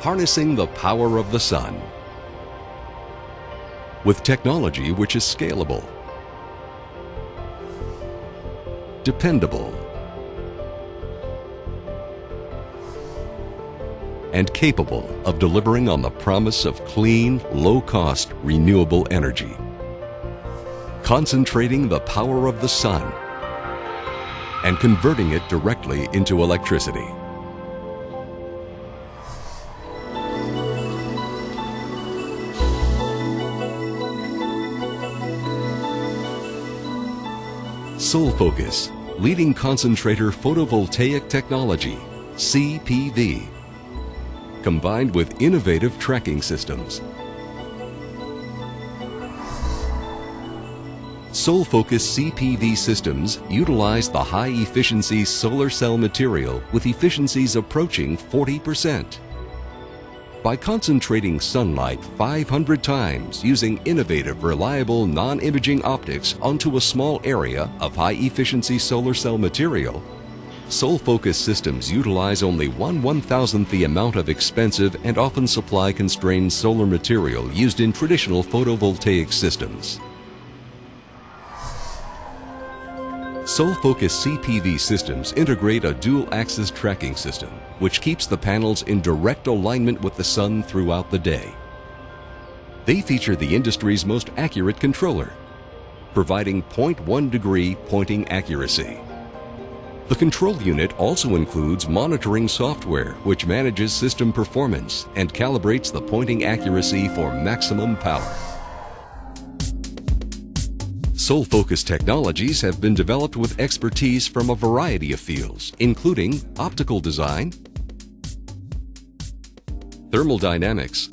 harnessing the power of the sun. With technology which is scalable, dependable, and capable of delivering on the promise of clean, low-cost, renewable energy. Concentrating the power of the sun and converting it directly into electricity. SolFocus, leading concentrator photovoltaic technology, CPV, combined with innovative tracking systems. SolFocus CPV systems utilize the high-efficiency solar cell material with efficiencies approaching 40%. By concentrating sunlight 500 times using innovative, reliable, non-imaging optics onto a small area of high-efficiency solar cell material, SolFocus systems utilize only 1/1000th the amount of expensive and often supply-constrained solar material used in traditional photovoltaic systems. SolFocus CPV systems integrate a dual-axis tracking system, which keeps the panels in direct alignment with the sun throughout the day. They feature the industry's most accurate controller, providing 0.1 degree pointing accuracy. The control unit also includes monitoring software, which manages system performance and calibrates the pointing accuracy for maximum power. SolFocus technologies have been developed with expertise from a variety of fields, including optical design, thermal dynamics,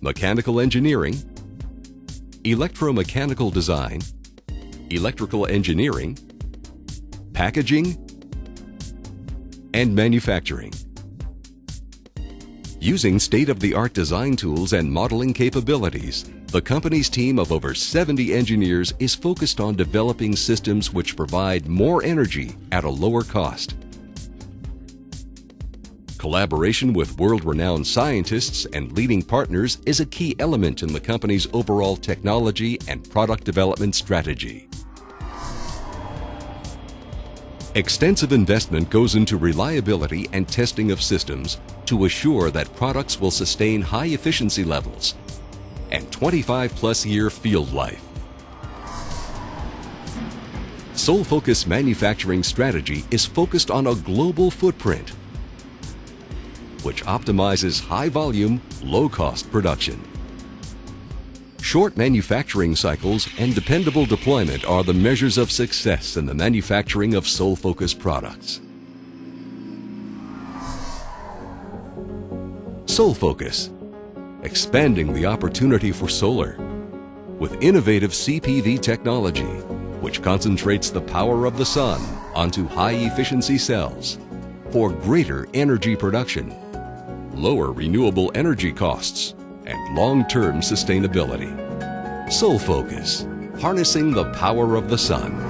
mechanical engineering, electromechanical design, electrical engineering, packaging, and manufacturing. Using state-of-the-art design tools and modeling capabilities, the company's team of over 70 engineers is focused on developing systems which provide more energy at a lower cost. Collaboration with world-renowned scientists and leading partners is a key element in the company's overall technology and product development strategy. Extensive investment goes into reliability and testing of systems to assure that products will sustain high efficiency levels and 25-plus-year field life. SolFocus manufacturing strategy is focused on a global footprint, which optimizes high-volume, low-cost production. Short manufacturing cycles and dependable deployment are the measures of success in the manufacturing of SolFocus products. SolFocus, expanding the opportunity for solar with innovative CPV technology, which concentrates the power of the sun onto high-efficiency cells for greater energy production, lower renewable energy costs, and long-term sustainability. SolFocus, harnessing the power of the sun.